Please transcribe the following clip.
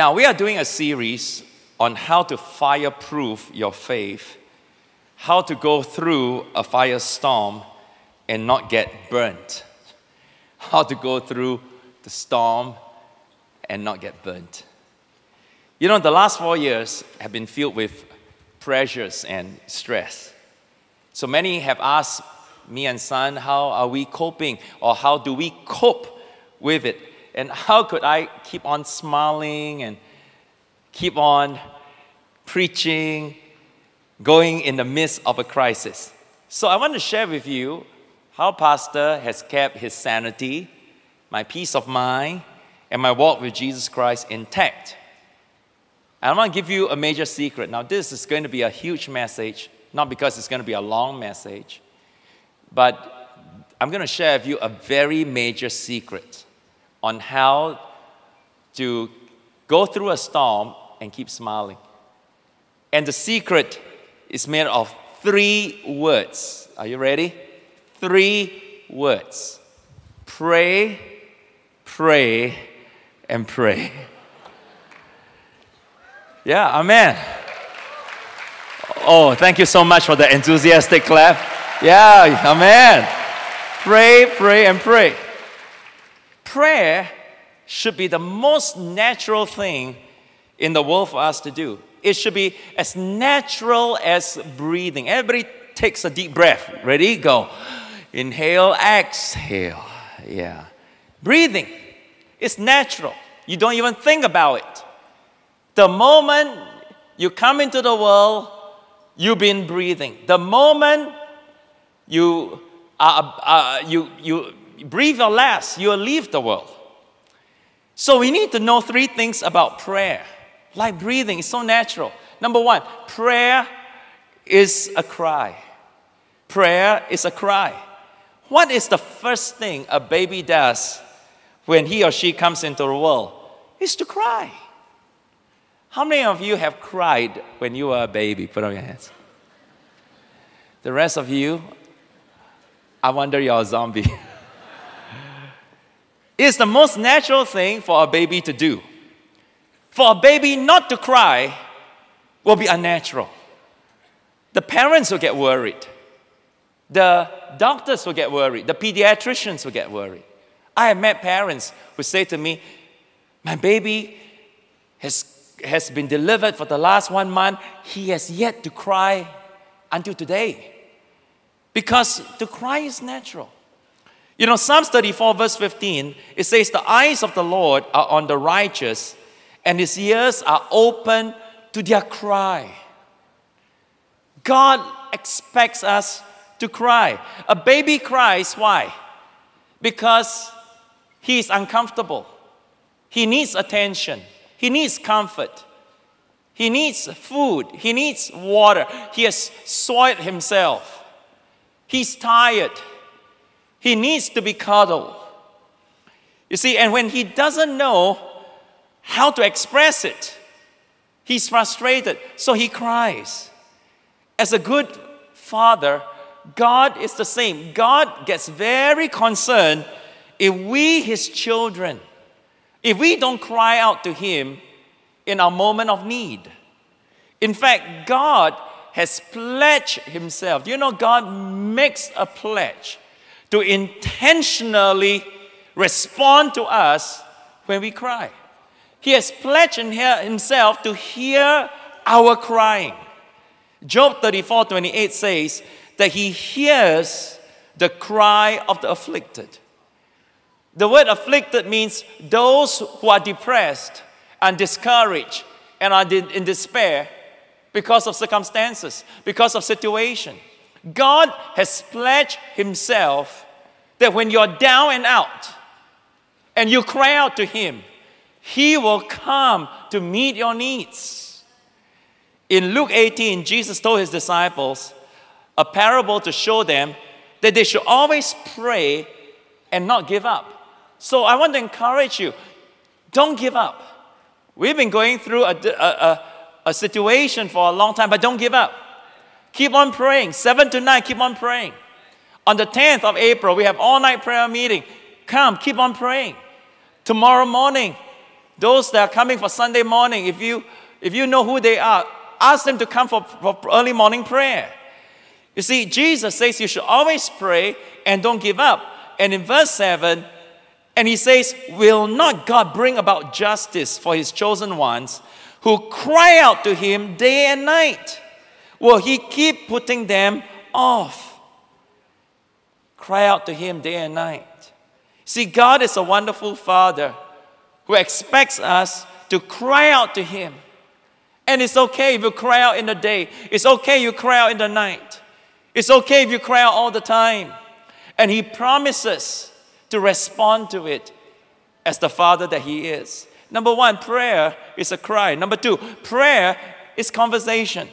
Now, we are doing a series on how to fireproof your faith, how to go through a firestorm and not get burnt, how to go through the storm and not get burnt. You know, the last 4 years have been filled with pressures and stress. So many have asked me and Son, how are we coping? Or how do we cope with it? And how could I keep on smiling and keep on preaching, going in the midst of a crisis? So I want to share with you how Pastor has kept his sanity, my peace of mind, and my walk with Jesus Christ intact. I want to give you a major secret. Now, this is going to be a huge message, not because it's going to be a long message, but I'm going to share with you a very major secret on how to go through a storm and keep smiling. And the secret is made of 3 words. Are you ready? 3 words. Pray, pray, and pray. Yeah, amen. Oh, thank you so much for the enthusiastic clap. Yeah, amen. Pray, pray, and pray. Prayer should be the most natural thing in the world for us to do. It should be as natural as breathing. Everybody takes a deep breath. Ready? Go. Inhale, exhale. Yeah. Breathing. It's natural. You don't even think about it. The moment you come into the world, you've been breathing. The moment you breathe your last, you'll leave the world. So we need to know 3 things about prayer. Like breathing, it's so natural. Number 1, prayer is a cry. Prayer is a cry. What is the first thing a baby does when he or she comes into the world? It's to cry. How many of you have cried when you were a baby? Put up your hands. The rest of you, I wonder you're a zombie. It's the most natural thing for a baby to do. For a baby not to cry will be unnatural. The parents will get worried. The doctors will get worried. The pediatricians will get worried. I have met parents who say to me, my baby has been delivered for the last 1 month. He has yet to cry until today. Because to cry is natural. You know, Psalms 34 verse 15, it says, the eyes of the Lord are on the righteous, and his ears are open to their cry. God expects us to cry. A baby cries, why? Because he is uncomfortable. He needs attention. He needs comfort. He needs food. He needs water. He has soiled himself. He's tired. He needs to be cuddled. You see, and when he doesn't know how to express it, he's frustrated, so he cries. As a good father, God is the same. God gets very concerned if we, his children, if we don't cry out to him in our moment of need. In fact, God has pledged himself. Do you know God makes a pledge to intentionally respond to us when we cry? He has pledged himself to hear our crying. Job 34:28 says that he hears the cry of the afflicted. The word afflicted means those who are depressed and discouraged and are in despair because of circumstances, because of situation. God has pledged himself that when you're down and out and you cry out to him, he will come to meet your needs. In Luke 18, Jesus told his disciples a parable to show them that they should always pray and not give up. So I want to encourage you, don't give up. We've been going through a situation for a long time, but don't give up. Keep on praying. 7 to 9, keep on praying. On the 10th of April, we have all-night prayer meeting. Come, keep on praying. Tomorrow morning, Those that are coming for Sunday morning, if you know who they are, ask them to come for early morning prayer. You see, Jesus says you should always pray and don't give up. And in verse 7, and he says, will not God bring about justice for his chosen ones who cry out to him day and night? Will he keep putting them off? Cry out to him day and night. See, God is a wonderful Father who expects us to cry out to him. And it's okay if you cry out in the day. It's okay you cry out in the night. It's okay if you cry out all the time. And he promises to respond to it as the Father that he is. Number one, prayer is a cry. Number two, prayer is conversation.